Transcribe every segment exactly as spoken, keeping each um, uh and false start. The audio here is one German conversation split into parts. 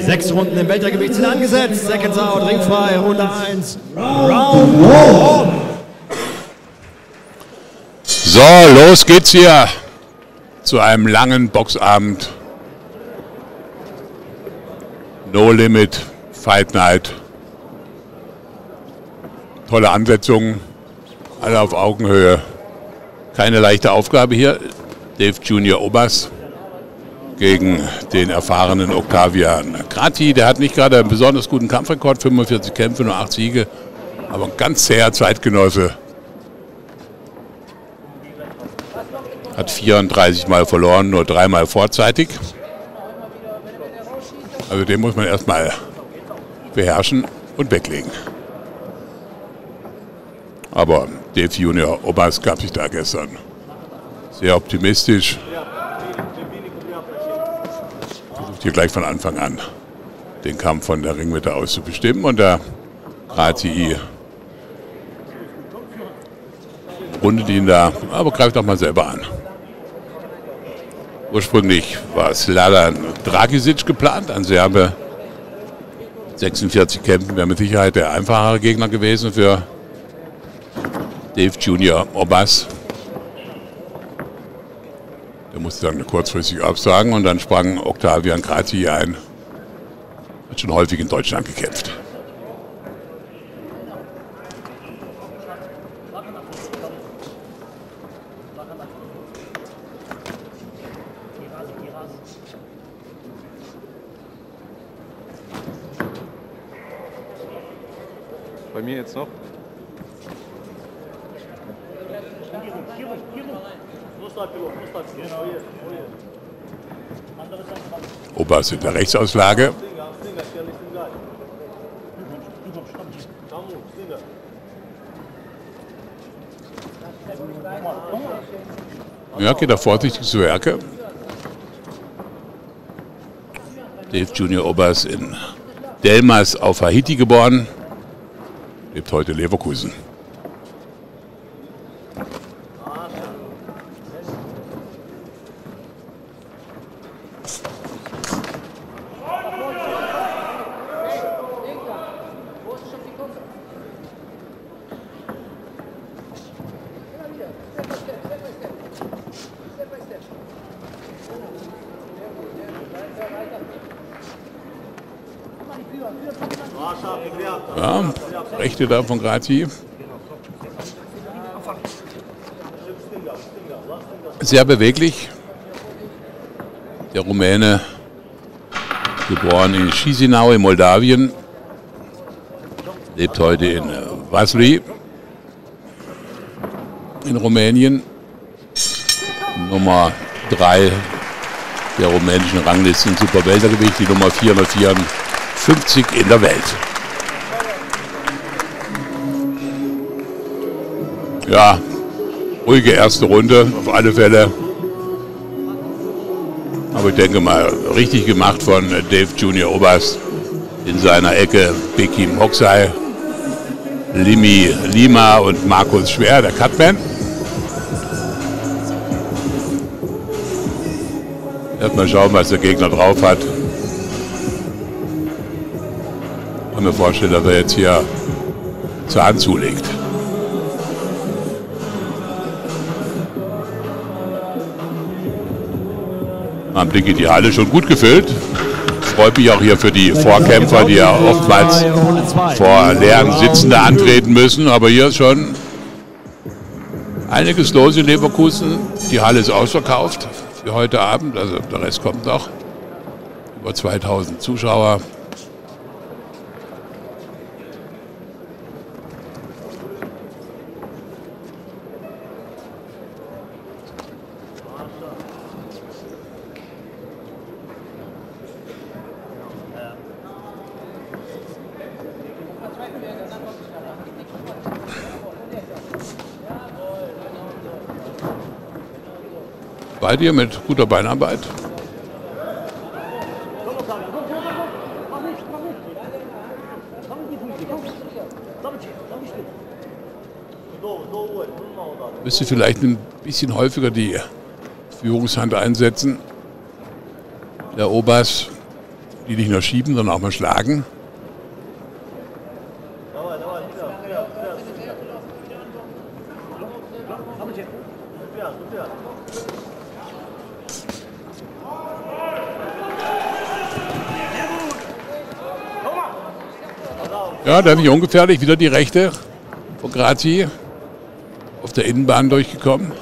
Sechs Runden im Weltergewicht sind angesetzt. Seconds out, ringfrei, Runde eins. Round one. So, los geht's hier zu einem langen Boxabend. No Limit Fight Night. Tolle Ansetzungen, alle auf Augenhöhe. Keine leichte Aufgabe hier. Dave Junior Obas gegen den erfahrenen Octavian Gratii. Der hat nicht gerade einen besonders guten Kampfrekord, fünfundvierzig Kämpfe, nur acht Siege, aber ein ganz zäher Zeitgenosse. Hat vierunddreißig Mal verloren, nur dreimal vorzeitig. Also den muss man erstmal beherrschen und weglegen. Aber Dave Junior Obas gab sich da gestern sehr optimistisch. Versucht hier gleich von Anfang an den Kampf von der Ringmitte aus zu bestimmen. Und der Gratii rundet ihn da, aber greift doch mal selber an. Ursprünglich war Sladan Dragisic geplant, ein Serbe. sechsundvierzig Kämpfen wäre mit Sicherheit der einfachere Gegner gewesen für Dave Junior Obas. Der musste dann kurzfristig absagen und dann sprang Octavian Gratii ein. Hat schon häufig in Deutschland gekämpft. Bei mir jetzt noch? Obas in der Rechtsauslage. Ja, geht da vorsichtig zu Werke. Dave Junior Obas in Delmas auf Haiti geboren, lebt heute in Leverkusen. Ja, rechte da von Gratii. Sehr beweglich. Der Rumäne, geboren in Chisinau in Moldawien, lebt heute in Vaslui in Rumänien. Nummer drei der rumänischen Rangliste im Superweltergewicht, die Nummer vierhundertvierundfünfzig in der Welt. Ja, ruhige erste Runde, auf alle Fälle. Aber ich denke mal, richtig gemacht von Dave Junior Obas. In seiner Ecke Bekim Hoxhaj, Limi Lima und Markus Schwer, der Cutman. Erstmal schauen, was der Gegner drauf hat. Ich kann mir vorstellen, dass er jetzt hier Zahn zulegt. Am Blick in die Halle schon gut gefüllt. Freut mich auch hier für die Vorkämpfer, die ja oftmals vor leeren Sitzende antreten müssen. Aber hier ist schon einiges los in Leverkusen. Die Halle ist ausverkauft für heute Abend. Also der Rest kommt noch. Über zweitausend Zuschauer. Bei dir mit guter Beinarbeit. Bist du vielleicht ein bisschen häufiger die Führungshand einsetzen. Der Obas, die nicht nur schieben, sondern auch mal schlagen. Ja, da bin ich ungefährlich. Wieder die rechte von Gratii. Auf der Innenbahn durchgekommen.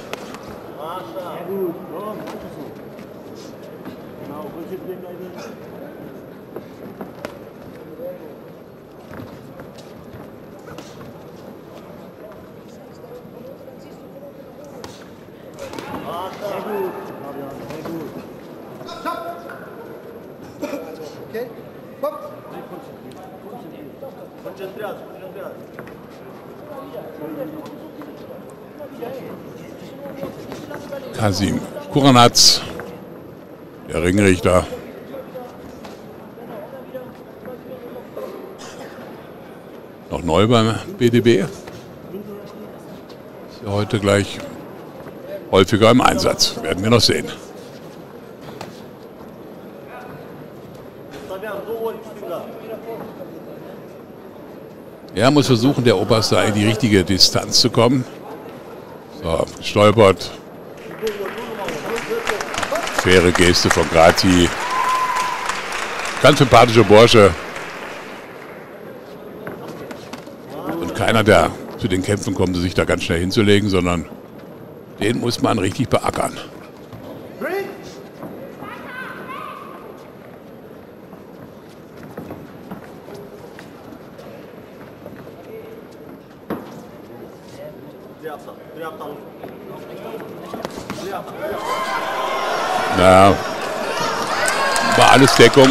Kasim Kuranatz, der Ringrichter. Noch neu beim B D B. Ist ja heute gleich häufiger im Einsatz. Werden wir noch sehen. Er muss versuchen, der Obas da in die richtige Distanz zu kommen. So, gestolpert. Faire Geste von Gratii. Ganz sympathischer Bursche. Und keiner, der zu den Kämpfen kommt, sich da ganz schnell hinzulegen, sondern den muss man richtig beackern. Ja, war alles Deckung.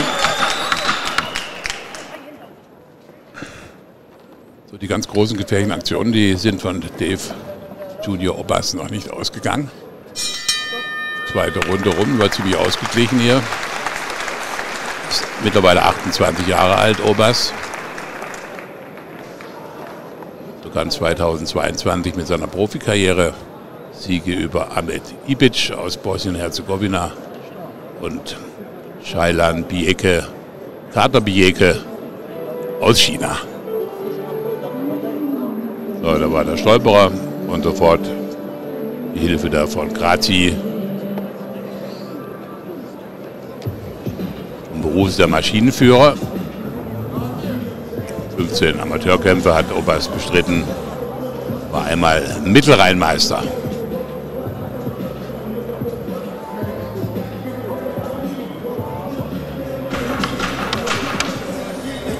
So, die ganz großen gefährlichen Aktionen, die sind von Dave Junior Obas noch nicht ausgegangen. Zweite Runde rum, war ziemlich ausgeglichen hier. Ist mittlerweile achtundzwanzig Jahre alt, Obas. Sogar zweitausendzweiundzwanzig mit seiner Profikarriere. Siege über Amit Ibic aus Bosnien-Herzegowina und Shailan Biecke, Kater Biecke aus China. So, da war der Stolperer und sofort die Hilfe da von Gratii. Im Beruf ist der Maschinenführer. fünfzehn Amateurkämpfe hat Obas bestritten. War einmal Mittelrheinmeister.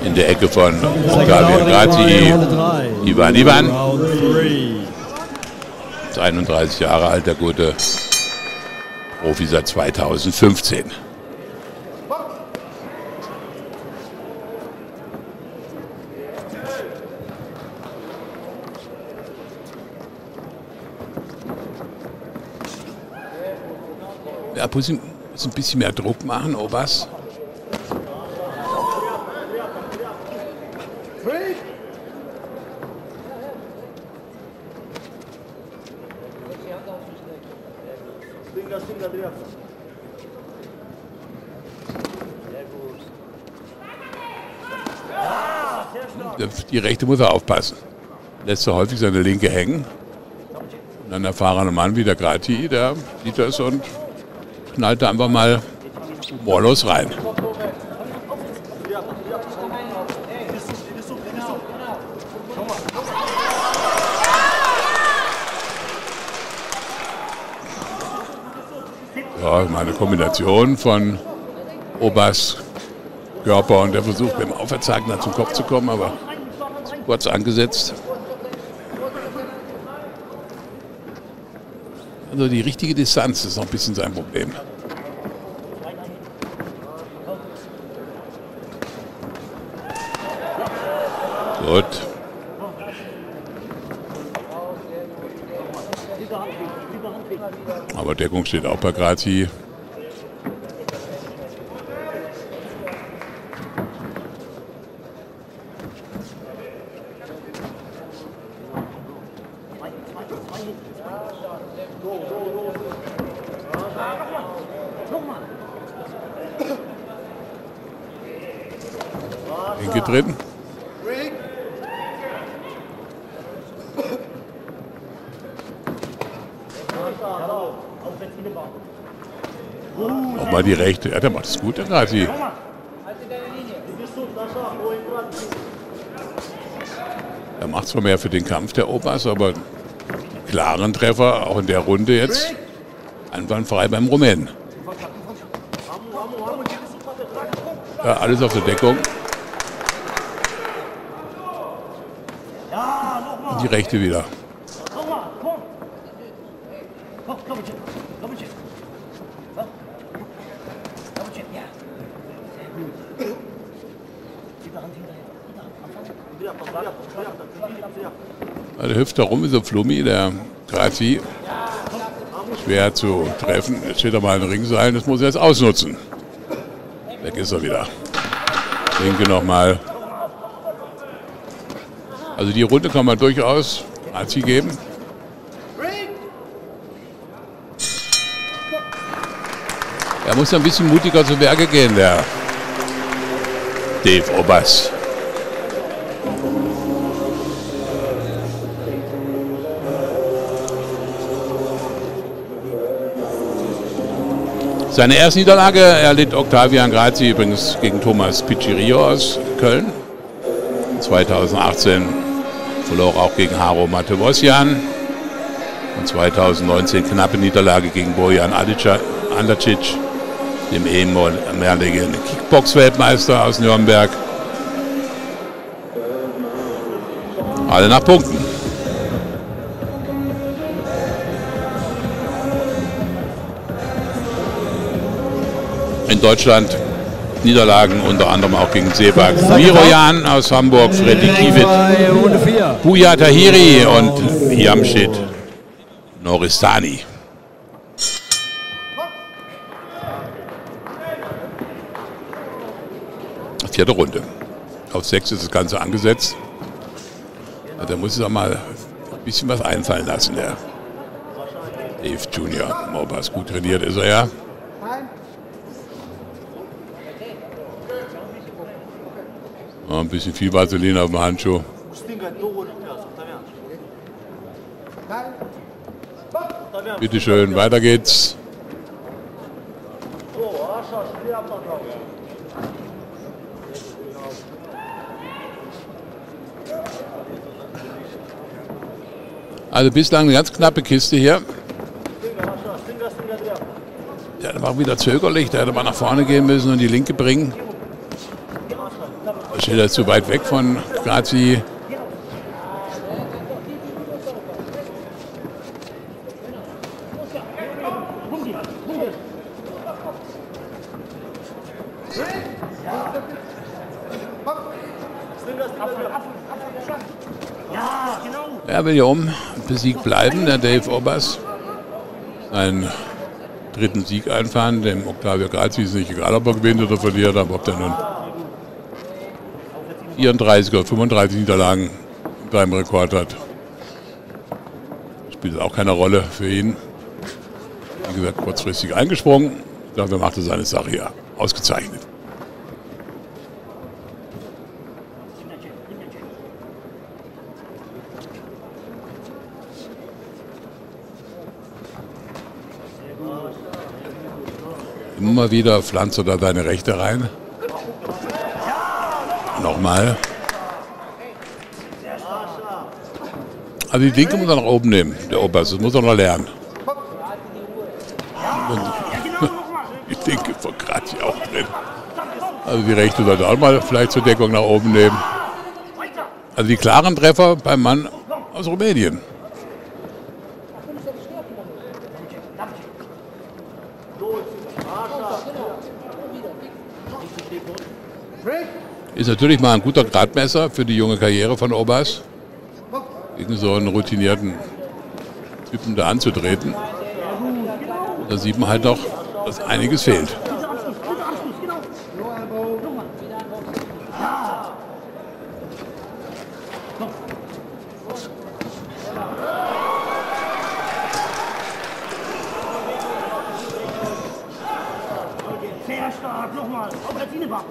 In der Ecke von Octavian Gratii, Ivan Ivan. Ist einunddreißig Jahre alt, der gute Profi seit zweitausendfünfzehn. Ja, muss ein bisschen mehr Druck machen, Obas. Die rechte muss er aufpassen. Lässt so häufig seine linke hängen. Und dann erfahrener Mann wie der Gratii, der sieht das und knallt da einfach mal humorlos rein. Ja, mal eine Kombination von Obas Körper und der Versuch, beim Auferzagen da zum Kopf zu kommen, aber kurz angesetzt. Also die richtige Distanz ist noch ein bisschen sein Problem. Gut. Aber Deckung steht auch bei Gratii. Hingetreten. Nochmal die rechte. Ja, der macht es gut, der Gratii. Er macht zwar mehr für den Kampf, der Obas, aber klaren Treffer, auch in der Runde jetzt. Einwandfrei beim Rumänen. Ja, alles auf der Deckung. Und die rechte wieder. Der hüpft da rum, ist so Flummi, der Gratii. Schwer zu treffen. Jetzt steht er mal in den Ringseil, das muss er jetzt ausnutzen. Weg ist er wieder. Linke nochmal. Also die Runde kann man durchaus Gratii geben. Er muss ein bisschen mutiger zu Berge gehen, der Dave Obas. Seine erste Niederlage erlitt Octavian Gratii übrigens gegen Thomas Piccirio aus Köln. zweitausendachtzehn verlor auch gegen Haro Matevossian. Und zweitausendneunzehn knappe Niederlage gegen Bojan Andacic, dem ehemaligen Kickbox-Weltmeister aus Nürnberg. Alle nach Punkten. In Deutschland Niederlagen unter anderem auch gegen Sebag Virojan aus Hamburg, Freddy Kiewit, Buya Tahiri und Jamshid Noristani. Vierte Runde. Auf sechs ist das Ganze angesetzt. Ja, da muss es auch mal ein bisschen was einfallen lassen, der Dave Junior Obas. Gut trainiert ist er ja. Ein bisschen viel Vaseline auf dem Handschuh. Bitte schön, weiter geht's. Also bislang eine ganz knappe Kiste hier. Ja, der war wieder zögerlich, da hätte man nach vorne gehen müssen und die linke bringen. Steht er zu weit weg von Gratii. Er will hier um besiegt bleiben, der Dave Obas. Einen dritten Sieg einfahren, dem Octavio Gratii ist nicht egal, ob er gewinnt oder verliert, aber ob der nun vierunddreißig oder fünfunddreißig Niederlagen in seinem Rekord hat. Spielt auch keine Rolle für ihn. Wie gesagt, kurzfristig eingesprungen. Dafür macht er seine Sache hier. Ausgezeichnet. Immer wieder pflanzt er da seine Rechte rein. Nochmal. Also die Linke muss er nach oben nehmen, der Obas. Das muss er noch lernen. Und die Linke von Gratii auch drin. Also die Rechte sollte auch mal vielleicht zur Deckung nach oben nehmen. Also die klaren Treffer beim Mann aus Rumänien. Ist natürlich mal ein guter Gradmesser für die junge Karriere von Obas, gegen so einen routinierten Typen da anzutreten. Da sieht man halt doch, dass einiges fehlt. nochmal. Auf Platine, Bach.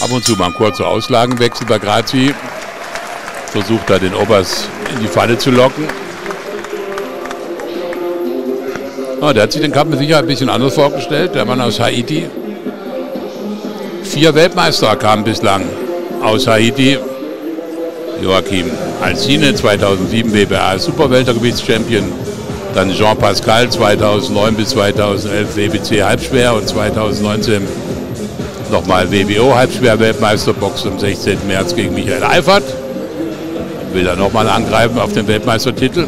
Ab und zu mal ein kurzer Auslagenwechsel bei Gratii. Versucht da den Obas in die Falle zu locken. Ah, der hat sich den Kampf mit Sicherheit ein bisschen anders vorgestellt. Der Mann aus Haiti. Vier Weltmeister kamen bislang aus Haiti. Joachim Alcine zweitausendsieben W B A Superweltergewichtschampion. Dann Jean Pascal zweitausendneun bis zweitausendelf W B C Halbschwer und zweitausendneunzehn nochmal W B O Halbschwer Weltmeisterbox am sechzehnten März gegen Michael Eifert. Will er nochmal angreifen auf den Weltmeistertitel.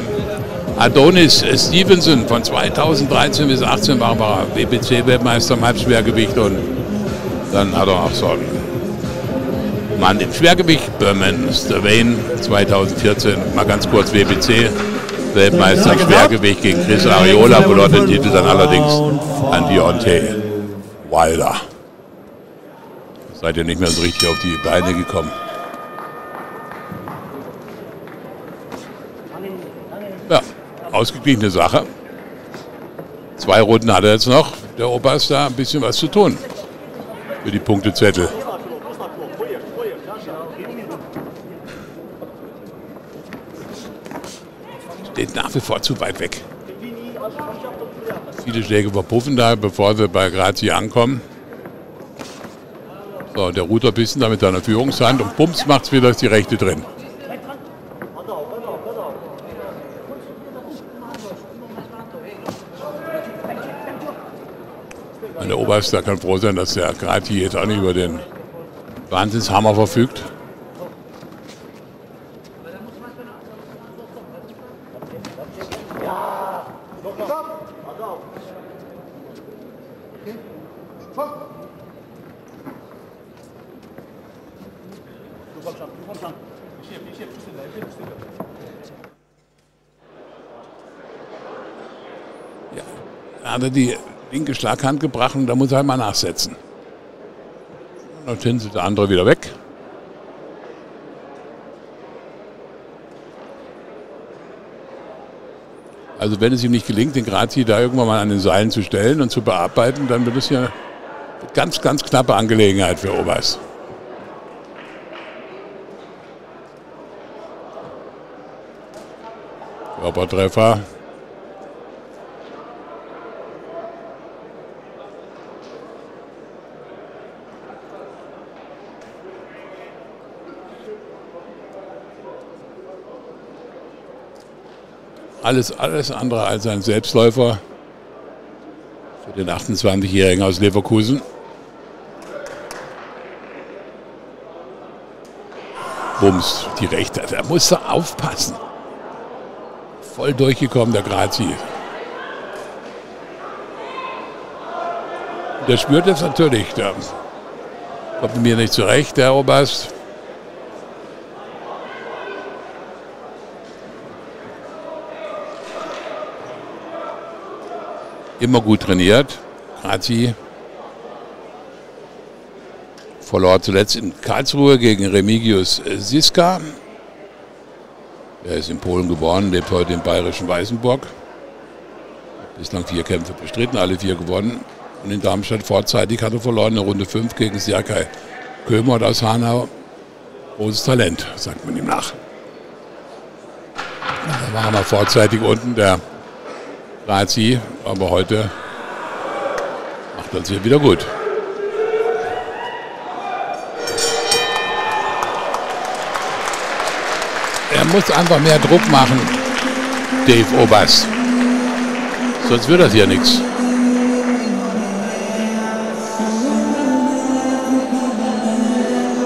Adonis Stevenson von zweitausenddreizehn bis achtzehn war er W B C-Weltmeister im Halbschwergewicht und dann hat er auch so einen Mann im Schwergewicht, Bermann Stavane zweitausendvierzehn, mal ganz kurz W B C-Weltmeister im Schwergewicht gegen Chris Ariola, verlor den Titel dann allerdings an Deontay Wilder. Seid ihr nicht mehr so richtig auf die Beine gekommen. Ja, ausgeglichene Sache. Zwei Runden hat er jetzt noch. Der Obas da ein bisschen was zu tun für die Punktezettel. Steht nach wie vor zu weit weg. Viele Schläge verpuffen da, bevor wir bei Gratii ankommen. So, der Ruder bisschen da mit seiner Führungshand und bums macht's wieder die rechte drin. Der Obas, da kann froh sein, dass der Gratii jetzt auch nicht über den Wahnsinnshammer verfügt. Ja, da hat er die linke Schlaghand gebracht und da muss er halt mal nachsetzen. Und dann sind der andere wieder weg. Also wenn es ihm nicht gelingt, den Gratii da irgendwann mal an den Seilen zu stellen und zu bearbeiten, dann wird es ja eine ganz, ganz knappe Angelegenheit für Obas. Körpertreffer. Alles, alles andere als ein Selbstläufer für den achtundzwanzigjährigen aus Leverkusen. Bums, die Rechte, da muss er aufpassen. Voll durchgekommen, der Gratii. Der spürt jetzt natürlich, der kommt mit mir nicht zurecht, der Obas. Immer gut trainiert. Gratii verlor zuletzt in Karlsruhe gegen Remigius Siska. Er ist in Polen geboren, lebt heute im bayerischen Weißenburg. Bislang vier Kämpfe bestritten, alle vier gewonnen. Und in Darmstadt vorzeitig hat er verloren in Runde fünf gegen Serkan Köhmert aus Hanau. Großes Talent, sagt man ihm nach. Da war er mal vorzeitig unten, der Gratii, aber heute macht er es hier wieder gut. Er muss einfach mehr Druck machen, Dave Obas. Sonst wird das hier nichts.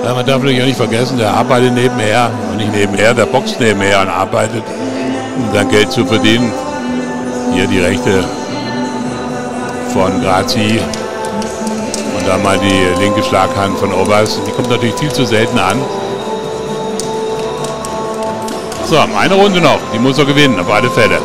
Ja, man darf natürlich auch nicht vergessen, der arbeitet nebenher, und nicht nebenher, der boxt nebenher und arbeitet, um sein Geld zu verdienen. Hier die rechte von Gratii und dann mal die linke Schlaghand von Obas. Die kommt natürlich viel zu selten an. So, eine Runde noch. Die muss er gewinnen, auf alle Fälle.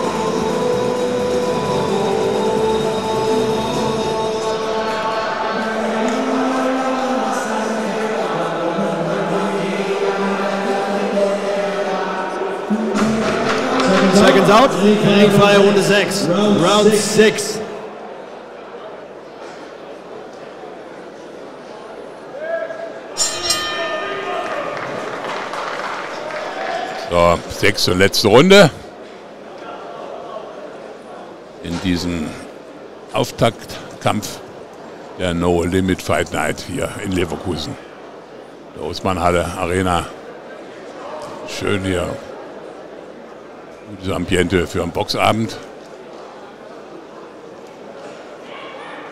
seconds out. Ringfreie Runde sechs. Round six. So, sechste und letzte Runde in diesem Auftaktkampf der No Limit Fight Night hier in Leverkusen. Der Oszmann Halle Arena. Schön hier. Gutes Ambiente für einen Boxabend.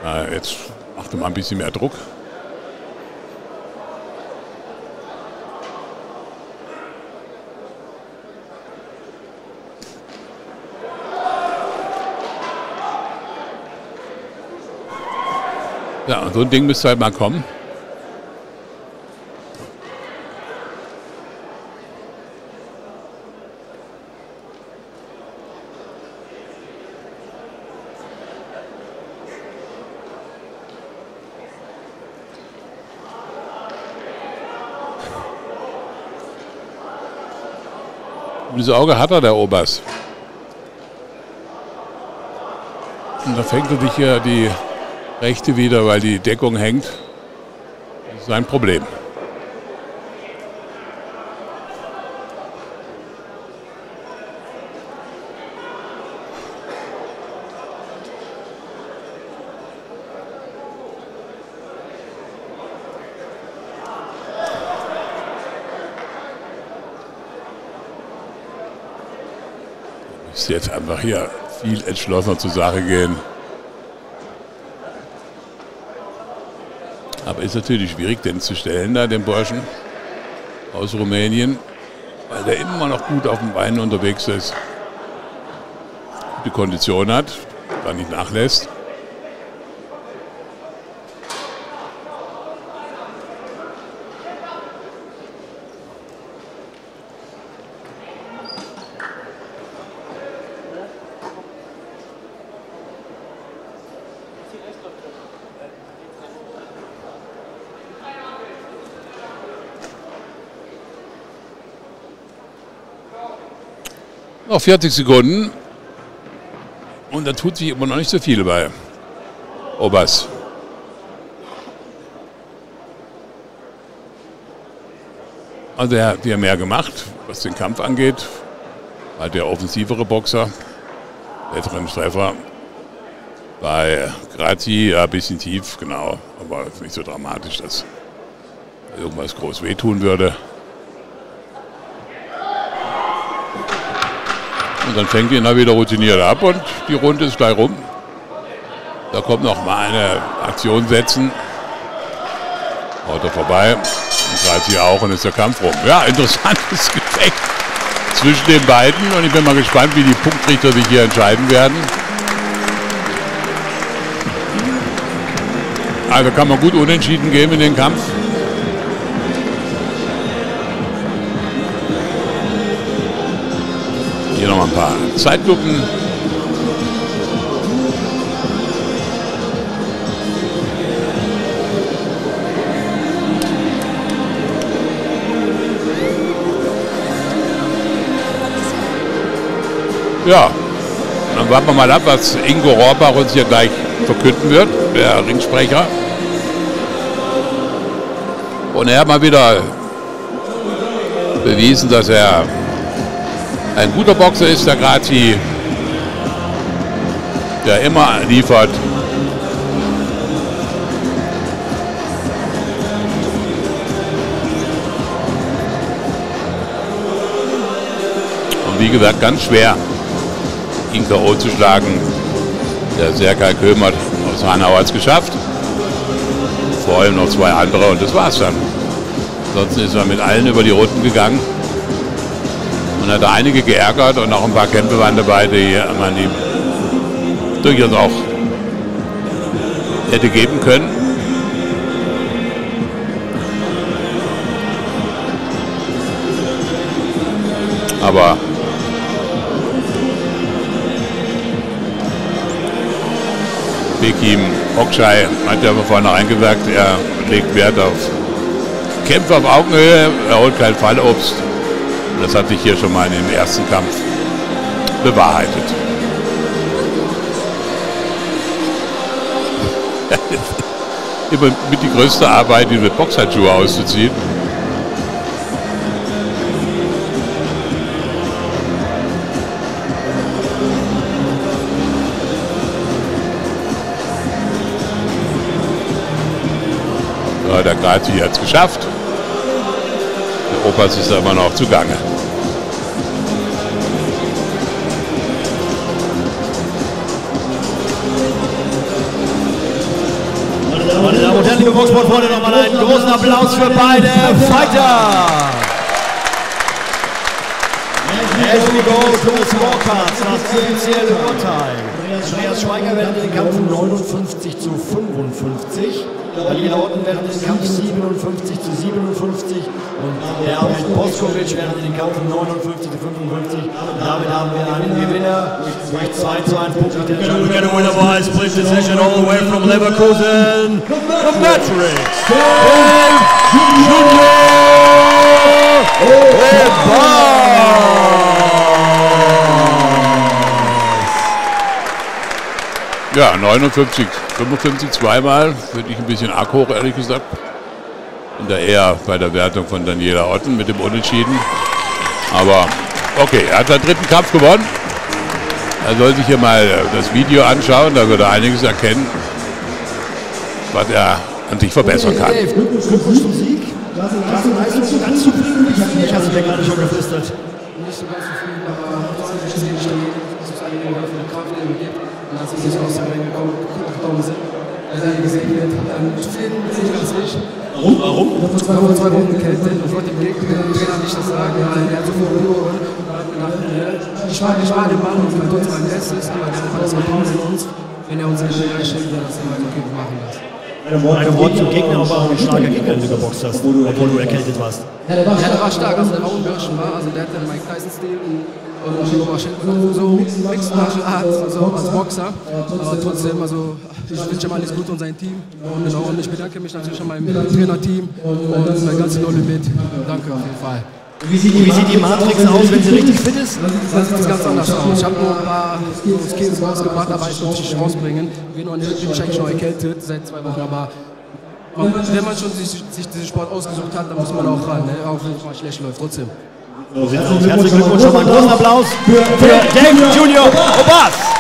Na, jetzt macht er mal ein bisschen mehr Druck. Ja, und so ein Ding müsste halt mal kommen. Gutes Auge hat er, der Obas. Und da fängt natürlich hier die Rechte wieder, weil die Deckung hängt. Das ist sein Problem. Jetzt einfach hier viel entschlossener zur Sache gehen. Aber ist natürlich schwierig, den zu stellen, da den Burschen aus Rumänien, weil der immer noch gut auf den Beinen unterwegs ist, gute Kondition hat, da nicht nachlässt. Noch vierzig Sekunden und da tut sich immer noch nicht so viel bei Obas. Also er hat hier mehr gemacht, was den Kampf angeht. War der offensivere Boxer, besseren Treffer. Bei Gratii ja, ein bisschen tief, genau, aber nicht so dramatisch, dass irgendwas groß wehtun würde. Und dann fängt ihn da wieder routiniert ab und die Runde ist gleich rum. Da kommt noch mal eine Aktion setzen. Haut er vorbei. Und greift hier auch und ist der Kampf rum. Ja, interessantes Gefecht zwischen den beiden. Und ich bin mal gespannt, wie die Punktrichter sich hier entscheiden werden. Also kann man gut unentschieden geben in den Kampf. Hier noch ein paar Zeitlupen. Ja, dann warten wir mal ab, was Ingo Rohrbach uns hier gleich verkünden wird, der Ringsprecher. Und er hat mal wieder bewiesen, dass er ein guter Boxer ist, der Gratii, der immer liefert. Und wie gesagt, ganz schwer, ihn K O zu schlagen. Der Serkan Köhmert aus Hanau hat es geschafft. Vor allem noch zwei andere und das war's dann. Ansonsten ist er mit allen über die Runden gegangen. Und hat da einige geärgert und auch ein paar Kämpfe waren dabei, die man ihm durchaus auch hätte geben können. Aber Bekim Hoxhaj hat ja vorhin noch eingesagt, er legt Wert auf Kämpfe auf Augenhöhe, er holt kein Fallobst. Das hatte ich hier schon mal im ersten Kampf bewahrheitet. Immer mit die größte Arbeit, diese Boxhandschuhe auszuziehen. Ja, der Gratii hat es geschafft. Der Obas ist aber noch zugange. Meine Damen und Herren, liebe Boxsportfreunde, nochmal einen großen Applaus für beide Fighter. Es ist die Gold Scorecards, das offizielle Urteil. Andreas Schweiger während den Kampf neunundfünfzig zu fünfundfünfzig, Daniela Otten während den Kampf siebenundfünfzig zu siebenundfünfzig und David Boskovic während den Kampf neunundfünfzig zu fünfundfünfzig. Damit haben wir einen Gewinner durch zwei zu eins Punkte. The winner by split decision all the way from Leverkusen, the Matrix, Dave Junior Obas. Ja, neunundfünfzig, fünfundfünfzig zweimal, finde ich ein bisschen arg hoch, ehrlich gesagt. Und da eher bei der Wertung von Daniela Otten mit dem Unentschieden. Aber okay, er hat seinen dritten Kampf gewonnen. Er soll sich hier mal das Video anschauen, da wird er einiges erkennen, was er an sich verbessern kann. Hey, Glückwunsch, Glückwunsch zum Sieg. Da sind Leistungen ganz zufrieden. Ich habe es gerade schon geflüstert. Nicht so ganz zufrieden, aber das ist eine als ich nicht aus der Menge komme, nach Daumen sind, als er gesehen wird, dann zufrieden bin ich als ich. Warum? Warum? Ich habe zwei Wochen, zwei Runden gekämpft und ich wollte dem Gegner, dem Trainer nicht das sagen, ja, er hat so viel Ruhe und hat gedacht, ich war den Mann und mein Gott, mein Bestes, aber er hat alles Vertrauen in uns, wenn er uns in der Lage stellt, dann das immer so gut machen lässt. Ein Wort zum Gegner, aber auch ein starker Gegner, den du geboxt hast, obwohl du erkältet warst. Ja, der war stark, also der war unbürschen, also der hatte Mike Tyson-Stil. Und so mixed Martial Arts, also als Boxer, aber trotzdem, also ich wünsche ihm alles Gute und sein Team. Und ich bedanke mich natürlich an meinem Trainerteam und mein ganzes No Limit. Danke auf jeden Fall. Wie sieht, wie sieht die Matrix aus, wenn sie richtig fit ist? Das sieht ganz anders aus. Ich habe nur ein paar Skills rausgebracht, aber ich muss nicht rausbringen. Ich bin eigentlich schon erkältet seit zwei Wochen, aber wenn man schon sich, sich diesen Sport ausgesucht hat, dann muss man auch ran, ne? Auch wenn es mal schlecht läuft, trotzdem. So, herzlichen Glückwunsch, nochmal einen großen Applaus für Dave Junior Obas.